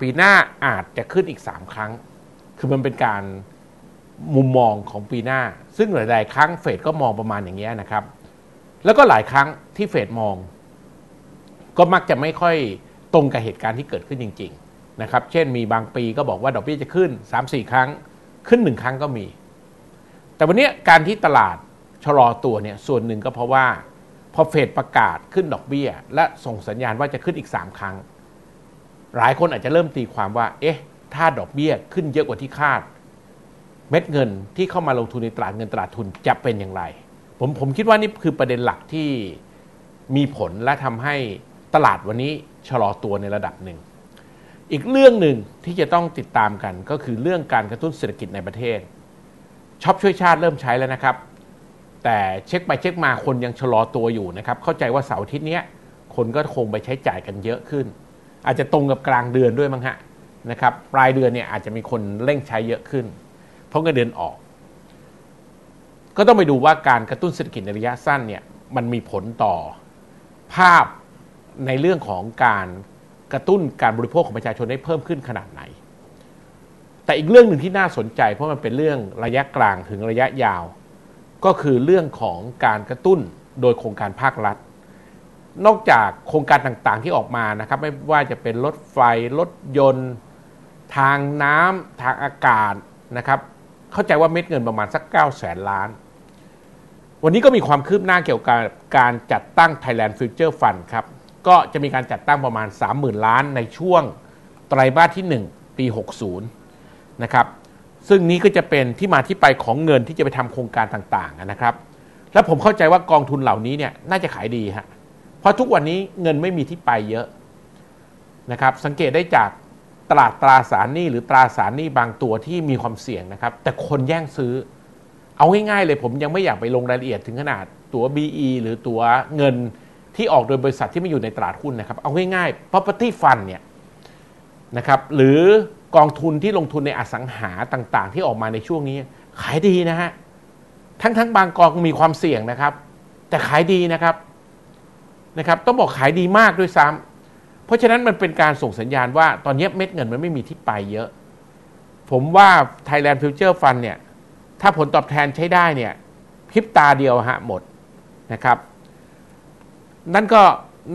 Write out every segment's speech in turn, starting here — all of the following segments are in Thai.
ปีหน้าอาจจะขึ้นอีก3ครั้งคือมันเป็นการมุมมองของปีหน้าซึ่งหลายๆครั้งเฟดก็มองประมาณอย่างเงี้ยนะครับแล้วก็หลายครั้งที่เฟดมองก็มักจะไม่ค่อยตรงกับเหตุการณ์ที่เกิดขึ้นจริงๆนะครับเช่นมีบางปีก็บอกว่าดอกเบี้ยจะขึ้น 3-4 ครั้งขึ้น1ครั้งก็มีแต่วันนี้การที่ตลาดชะลอตัวเนี่ยส่วนหนึ่งก็เพราะว่าพอเฟดประกาศขึ้นดอกเบี้ยและส่งสัญญาณว่าจะขึ้นอีก3ครั้งหลายคนอาจจะเริ่มตีความว่าเอ๊ะถ้าดอกเบี้ยขึ้นเยอะกว่าที่คาดเม็ดเงินที่เข้ามาลงทุนในตลาดเงินตลาดทุนจะเป็นอย่างไรผมคิดว่านี่คือประเด็นหลักที่มีผลและทำให้ตลาดวันนี้ชะลอตัวในระดับหนึ่งอีกเรื่องหนึ่งที่จะต้องติดตามกันก็คือเรื่องการกระตุ้นเศรษฐกิจในประเทศช็อปช่วยชาติเริ่มใช้แล้วนะครับแต่เช็คไปเช็คมาคนยังชะลอตัวอยู่นะครับเข้าใจว่าเสาร์อาทิตย์นี้คนก็คงไปใช้จ่ายกันเยอะขึ้นอาจจะตรงกับกลางเดือนด้วยมั้งฮะนะครับปลายเดือนเนี่ยอาจจะมีคนเร่งใช้เยอะขึ้นเพราะเงินเดือนออกก็ต้องไปดูว่าการกระตุ้นเศรษฐกิจในระยะสั้นเนี่ยมันมีผลต่อภาพในเรื่องของการกระตุ้นการบริโภคของประชาชนได้เพิ่มขึ้นขนาดไหนแต่อีกเรื่องหนึ่งที่น่าสนใจเพราะมันเป็นเรื่องระยะกลางถึงระยะยาวก็คือเรื่องของการกระตุ้นโดยโครงการภาครัฐนอกจากโครงการต่างๆที่ออกมานะครับไม่ว่าจะเป็นรถไฟรถยนต์ทางน้ำทางอากาศนะครับเข้าใจว่าเม็ดเงินประมาณสัก 900,000 ล้านวันนี้ก็มีความคืบหน้าเกี่ยวกับการจัดตั้ง Thailand Future Fund ครับก็จะมีการจัดตั้งประมาณ 30,000 ล้านในช่วงไตรมาสที่1ปี60นะครับซึ่งนี้ก็จะเป็นที่มาที่ไปของเงินที่จะไปทำโครงการต่างๆนะครับและผมเข้าใจว่ากองทุนเหล่านี้เนี่ยน่าจะขายดีฮะเพราะทุกวันนี้เงินไม่มีที่ไปเยอะนะครับสังเกตได้จากตลาดตราสารหนี้หรือตราสารหนี้บางตัวที่มีความเสี่ยงนะครับแต่คนแย่งซื้อเอาง่ายๆเลยผมยังไม่อยากไปลงรายละเอียดถึงขนาดตัว BE หรือตัวเงินที่ออกโดยบริษัทที่ไม่อยู่ในตลาดหุ้นนะครับเอาง่ายๆ property fund เนี่ยนะครับหรือกองทุนที่ลงทุนในอสังหาต่างๆที่ออกมาในช่วงนี้ขายดีนะฮะทั้งบางกองมีความเสี่ยงนะครับแต่ขายดีนะครับต้องบอกขายดีมากด้วยซ้ำเพราะฉะนั้นมันเป็นการส่งสัญญาณว่าตอนนี้เม็ดเงินมันไม่มีที่ไปเยอะผมว่า Thailand Future Fund เนี่ยถ้าผลตอบแทนใช้ได้เนี่ยพริบตาเดียวฮะหมดนะครับนั่นก็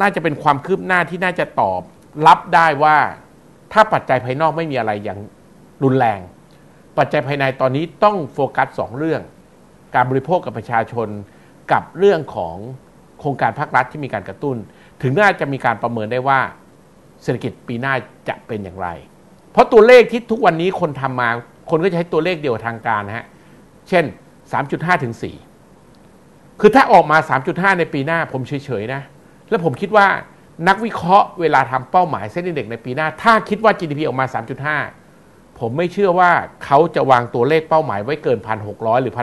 น่าจะเป็นความคืบหน้าที่น่าจะตอบรับได้ว่าถ้าปัจจัยภายนอกไม่มีอะไรอย่างรุนแรงปัจจัยภายในตอนนี้ต้องโฟกัส2เรื่องการบริโภคกับประชาชนกับเรื่องของโครงการภาครัฐที่มีการกระตุ้นถึงน่าจะมีการประเมินได้ว่าเศรษฐกิจปีหน้าจะเป็นอย่างไรเพราะตัวเลขที่ทุกวันนี้คนทำมาคนก็จะใช้ตัวเลขเดียวทางการนะฮะเช่น 3.5 ถึง 4คือถ้าออกมา 3.5 ในปีหน้าผมเฉยๆนะและผมคิดว่านักวิเคราะห์เวลาทำเป้าหมายเส้นอินเด็กซ์ในปีหน้าถ้าคิดว่า GDP ออกมา 3.5 ผมไม่เชื่อว่าเขาจะวางตัวเลขเป้าหมายไว้เกิน 1,600 หรือ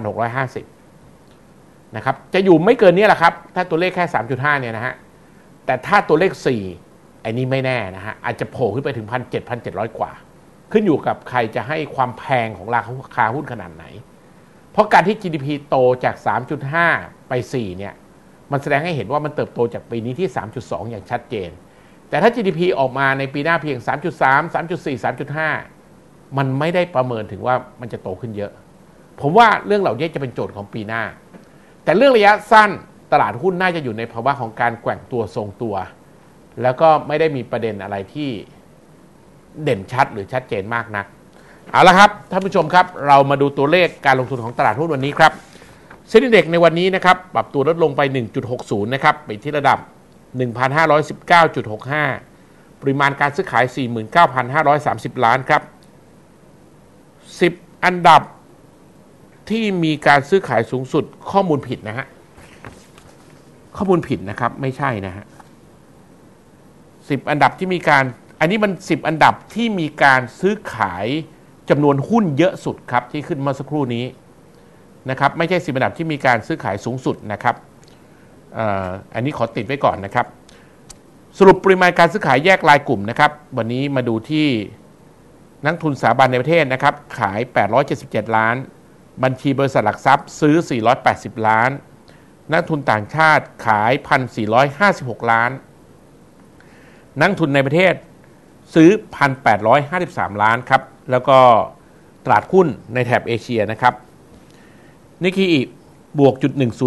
1,650 นะครับจะอยู่ไม่เกินนี้แหละครับถ้าตัวเลขแค่ 3.5 เนี่ยนะฮะแต่ถ้าตัวเลข 4 อันนี้ไม่แน่นะฮะอาจจะโผล่ขึ้นไปถึง 1,700 กว่าขึ้นอยู่กับใครจะให้ความแพงของราคาหุ้นขนาดไหนเพราะการที่ GDP โตจาก 3.5 ไป 4 เนี่ยมันแสดงให้เห็นว่ามันเติบโตจากปีนี้ที่ 3.2 อย่างชัดเจนแต่ถ้า GDP ออกมาในปีหน้าเพียง 3.3 3.4 3.5 มันไม่ได้ประเมินถึงว่ามันจะโตขึ้นเยอะผมว่าเรื่องเหล่านี้จะเป็นโจทย์ของปีหน้าแต่เรื่องระยะสั้นตลาดหุ้นน่าจะอยู่ในภาวะของการแกว่งตัวทรงตัวแล้วก็ไม่ได้มีประเด็นอะไรที่เด่นชัดหรือชัดเจนมากนักเอาละครับท่านผู้ชมครับเรามาดูตัวเลขการลงทุนของตลาดหุ้นวันนี้ครับเซ็นดิเด็กในวันนี้นะครับปรับตัวลดลงไป 1.60 นะครับไปที่ระดับ 1,519.65 ปริมาณการซื้อขาย 49,530 ล้านครับ10อันดับที่มีการซื้อขายสูงสุดข้อมูลผิดนะฮะข้อมูลผิดนะครับไม่ใช่นะฮะ10อันดับที่มีการอันนี้มัน10อันดับที่มีการซื้อขายจำนวนหุ้นเยอะสุดครับที่ขึ้นมาสักครู่นี้นะครับไม่ใช่10อันดับที่มีการซื้อขายสูงสุดนะครับอันนี้ขอติดไว้ก่อนนะครับสรุปปริมาณการซื้อขายแยกรายกลุ่มนะครับวันนี้มาดูที่นักทุนสถาบันในประเทศนะครับขาย877ล้านบัญชีบริษัทหลักทรัพย์ซื้อ480ล้านนักทุนต่างชาติขาย 1,456 ล้านนักทุนในประเทศ ซื้อ 1,853 ล้านครับแล้วก็ตลาดหุ้นในแถบเอเชียนะครับนิกเกอิบวก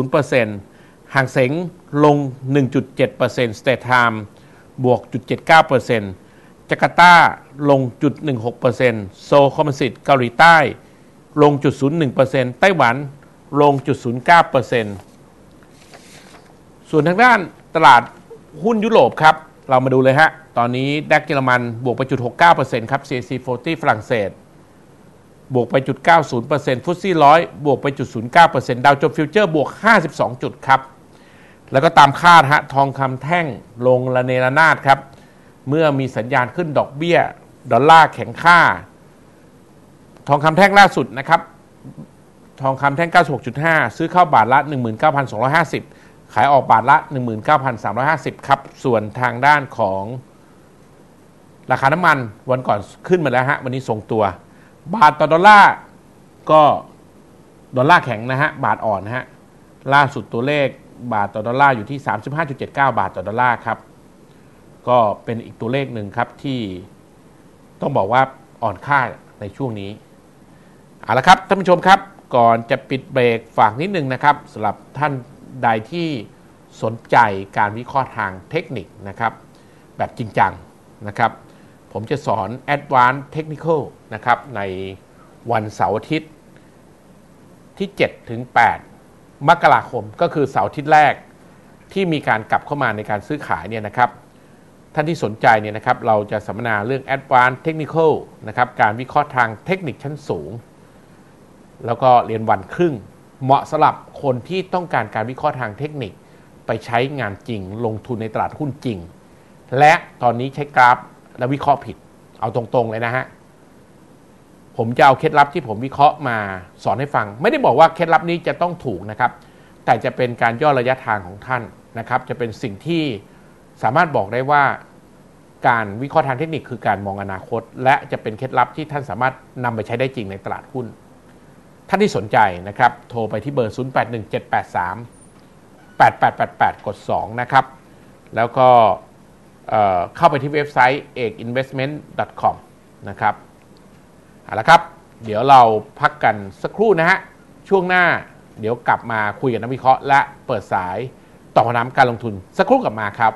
0.10% หางเส็งลง 1.7% สเตทไทม์บวก 0.79%จาการ์ตาลง 0.16% โซลคอมโพสิตเกาหลีใต้ลง 0.01% ไต้หวันลง 0.09% ส่วนทางด้านตลาดหุ้นยุโรปครับเรามาดูเลยฮะตอนนี้ดัคเยอรมันบวกไป 0.69% ครับ CAC 40 ฝรั่งเศสบวกไป 0.90% ฟุตซี่100บวกไป 0.09% ดาวโจนส์ฟิวเจอร์บวก52จุดครับแล้วก็ตามคาดฮะทองคำแท่งลงระเนระนาดครับเมื่อมีสัญญาณขึ้นดอกเบี้ยดอลลาร์แข็งค่าทองคำแท่งล่าสุดนะครับทองคำแท่ง 96.5 ซื้อเข้าบาทละ 19,250 ขายออกบาทละ 19,350 ครับส่วนทางด้านของราคาน้ำมันวันก่อนขึ้นมาแล้วฮะวันนี้ทรงตัวบาทต่อดอลลาร์ก็ดอลลาร์แข็งนะฮะบาทอ่อนฮะล่าสุดตัวเลขบาทต่อดอลลาร์อยู่ที่ 35.79 บาทต่อดอลลาร์ครับก็เป็นอีกตัวเลขหนึ่งครับที่ต้องบอกว่าอ่อนค่าในช่วงนี้เอาละครับท่านผู้ชมครับก่อนจะปิดเบรกฝากนิดนึงนะครับสำหรับท่านใดที่สนใจการวิเคราะห์ทางเทคนิคนะครับแบบจริงจังนะครับผมจะสอน Advanced Technical นะครับในวันเสาร์อาทิตย์ที่ 7-8 มกราคมก็คือเสาร์อาทิตย์แรกที่มีการกลับเข้ามาในการซื้อขายเนี่ยนะครับท่านที่สนใจเนี่ยนะครับเราจะสัมมนาเรื่อง Advanced Technical นะครับการวิเคราะห์ทางเทคนิคชั้นสูงแล้วก็เรียนวันครึ่งเหมาะสำหรับคนที่ต้องการการวิเคราะห์ทางเทคนิคไปใช้งานจริงลงทุนในตลาดหุ้นจริงและตอนนี้ใช้กราฟและวิเคราะห์ผิดเอาตรงๆเลยนะฮะผมจะเอาเคล็ดลับที่ผมวิเคราะห์มาสอนให้ฟังไม่ได้บอกว่าเคล็ดลับนี้จะต้องถูกนะครับแต่จะเป็นการย่อระยะทางของท่านนะครับจะเป็นสิ่งที่สามารถบอกได้ว่าการวิเคราะห์ทางเทคนิคคือการมองอนาคตและจะเป็นเคล็ดลับที่ท่านสามารถนำไปใช้ได้จริงในตลาดหุ้นท่านที่สนใจนะครับโทรไปที่เบอร์ 0817838888 กด 2 นะครับแล้วก็เข้าไปที่เว็บไซต์ aekinvestment.com นะครับเอาละครับเดี๋ยวเราพักกันสักครู่นะฮะช่วงหน้าเดี๋ยวกลับมาคุยกับนักวิเคราะห์และเปิดสายตอบคำถามการลงทุนสักครู่กลับมาครับ